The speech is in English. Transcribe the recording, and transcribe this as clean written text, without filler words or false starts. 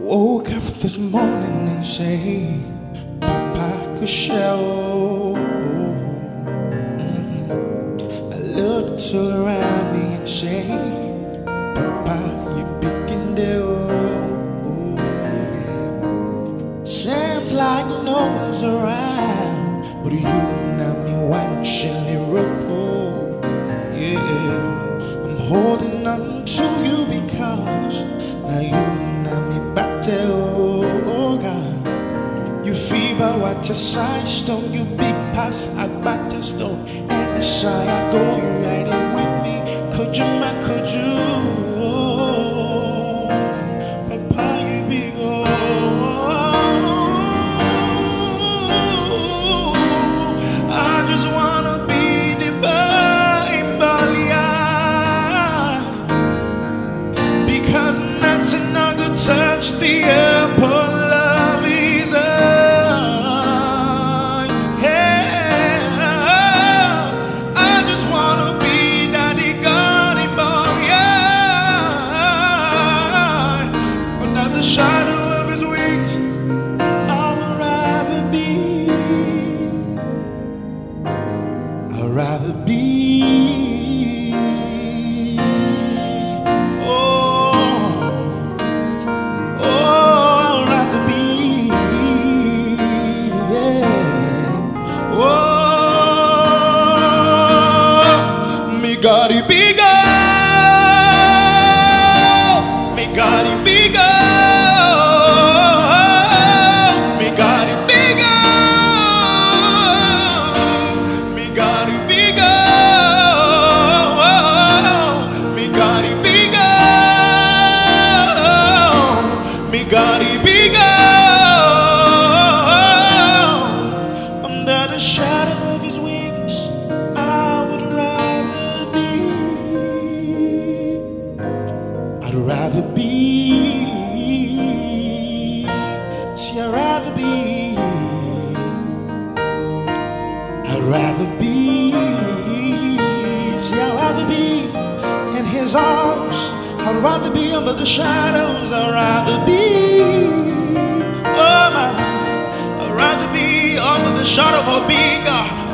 Woke up this morning and say, Papa could show. I looked all around me and say, Papa, you picking do. Seems like no one's around, but you know me watching the ripple. Yeah, I'm holding on to you because now you. Oh God, you fever what a side stone, you big pass at Battlestone, and the side I go, you riding with me, could you, my could you? Oh, Papa, you big oh, I just wanna be the boy in Balia, because nothing I could touch the apple. I'd rather be under the shadows, I'd rather be, oh my, I'd rather be under the shadow of a big God.